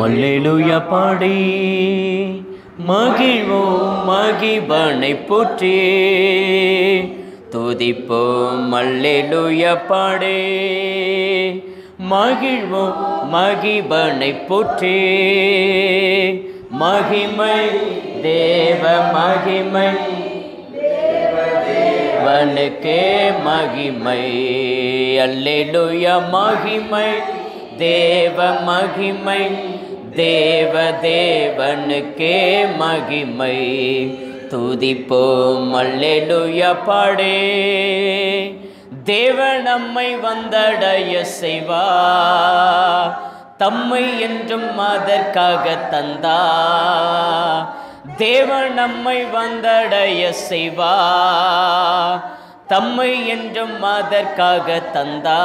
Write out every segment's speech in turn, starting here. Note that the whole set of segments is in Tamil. மல்லேலூயா பாடி மகிழ்வோம் மகிழ்வனை போற்றி துதிப்போம் மல்லேலூயா பாடி மகிழ்வோம் மகிழ்வனை போற்றி மகிமை தேவ மகிமை தேவனுக்கே மகிமை அல்லேலூயா மகிமை देव महिमय देव देवन के महिमय तुदिपो मल्लेलुया पाडे देवन नम्मै वंदडय सेवा तम्मै என்றும் அதற்காக தந்தா देवन नम्मै वंदडय सेवा तम्मै என்றும் அதற்காக தந்தா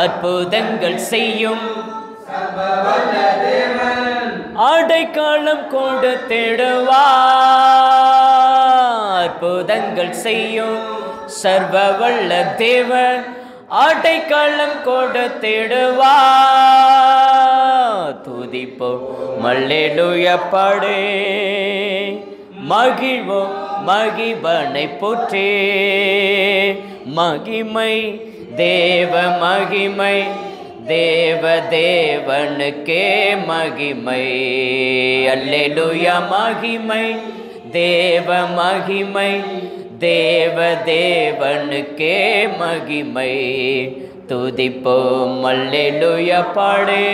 அற்புதங்கள் செய்யும் சர்வவல்ல தேவன் ஆடைக்காலம் கொடுத்திடுவார் அற்புதங்கள் செய்யும் சர்வவல்ல தேவன் ஆடைக்காலம் கொடுத்திடுவார் துதிப்போம் மல்லேலூயா பாடி மகிழ்வோம் மகிழ்வனைப் போற்றி மகிமை देव महिमय देव देवन के महिमय हल्लेलूया महिमय देव महिमय देव देवन के महिमय तुदिपोम हल्लेलूया पाडे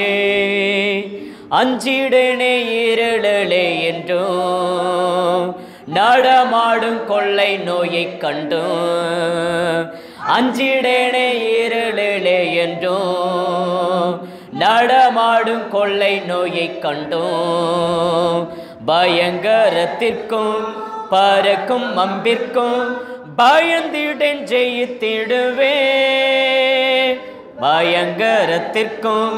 अंजिडेने इरुळिले एंरो நடமாடும் கொள்ளை நோயை கண்டோம் அஞ்சிடேனே இருளிலே என்றோம் நடமாடும் கொள்ளை நோயை கண்டோம் பயங்கரத்திற்கும் பறக்கும் அம்பிற்கும் பயந்திடேன் ஜெயித்திடுவேன் பயங்கரத்திற்கும்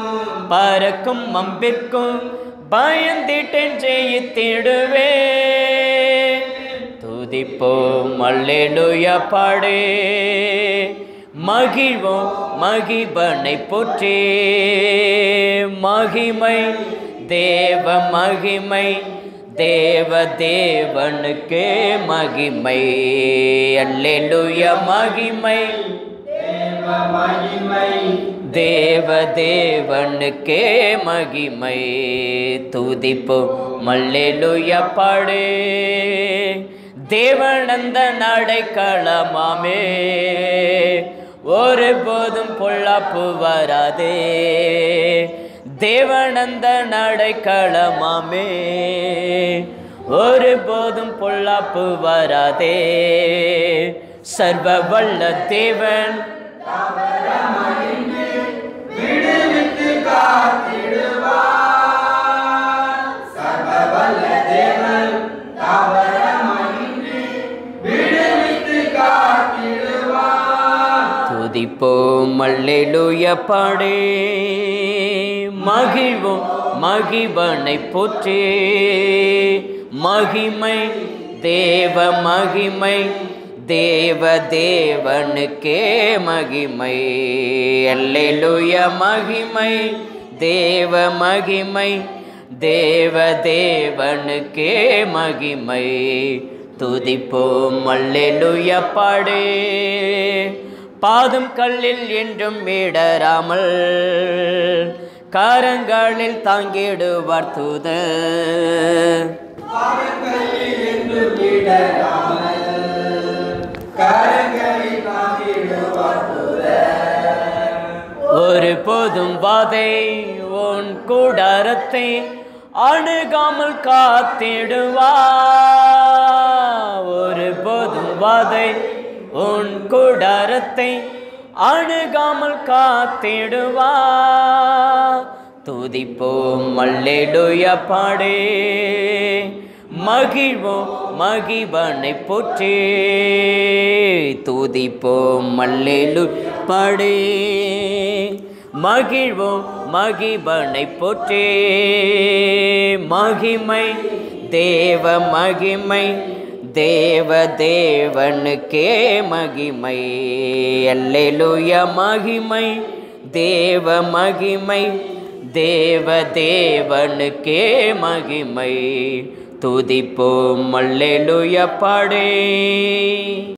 பறக்கும் அம்பிற்கும் பயந்திட்டேன் ஜெயித்திடுவேன் துதிப்போம் மல்லேலூயா பாடி மகிழ்வோம் மகிழ்வனைப் போற்றி மகிமை தேவ மகிமை தேவ தேவனுக்கே மகிமை அல்லேலூயா மகிமை தேவ மகிமை தேவ தேவனுக்கே மகிமை துதிப்போம் மல்லேலூயா பாடி தேவனந்த நடைக்களமாமே ஒருபோதும் பொல்லாப்பு வராதே தேவனந்த நடைக்களமாமே ஒருபோதும் பொல்லாப்பு வராதே சர்வவல்ல தேவன் துதிப்போம் மல்லேலூயா பாடி மகிழ்வோம் மகிழ்வனைப் போற்றி மகிமை தேவ மகிமை தேவ தேவனுக்கே மகிமை அல்லேலூயா மகிமை தேவ மகிமை தேவ தேவனுக்கே மகிமை துதிப்போம் மல்லேலூயா பாடி பாதம் கல்லில் என்றும் இடராமல் கரங்களில் தாங்கிடுவார் தூதர் ஒருபோதும் வாதை உன் கூடாரத்தை அணுகாமல் காத்திடுவார் ஒருபோதும் வாதை உன் கூடாரத்தை அணுகாமல் காத்திடுவார் துதிப்போம் மல்லேலூயா பாடி மகிழ்வோம் மகிழ்வனைப் போற்றி துதிப்போம் மல்லேலூயா பாடி மகிழ்வோம் மகிழ்வனைப் போற்றி மகிமை தேவ மகிமை தேவ தேவனுக்கே மகிமை அல்லேலூயா மகிமை தேவ மகிமை देव देवन के महिमै तुदिपो मल्लेलुया पाड़े।